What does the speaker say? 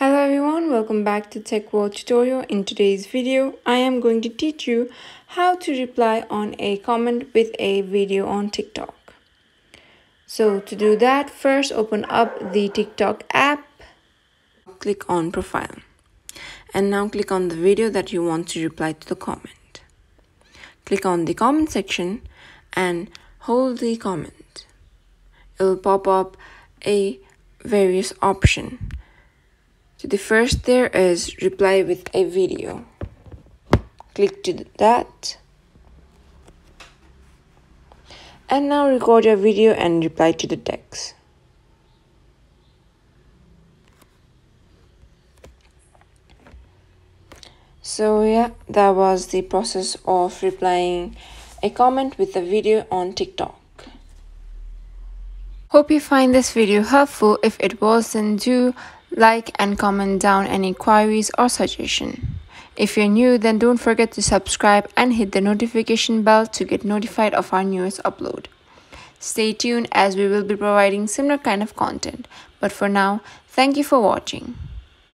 Hello everyone, welcome back to Tech World tutorial. In today's video, I am going to teach you how to reply on a comment with a video on TikTok. So to do that, first open up the TikTok app, click on profile, and now click on the video that you want to reply to the comment. Click on the comment section and hold the comment. It will pop up a various option. So the first there is reply with a video. Click to that. And now record your video and reply to the text. So yeah, that was the process of replying a comment with a video on TikTok. Hope you find this video helpful. If it was, then do like and comment down any queries or suggestion. If you're new, then don't forget to subscribe and hit the notification bell to get notified of our newest upload. Stay tuned as we will be providing similar kind of content. But for now, thank you for watching.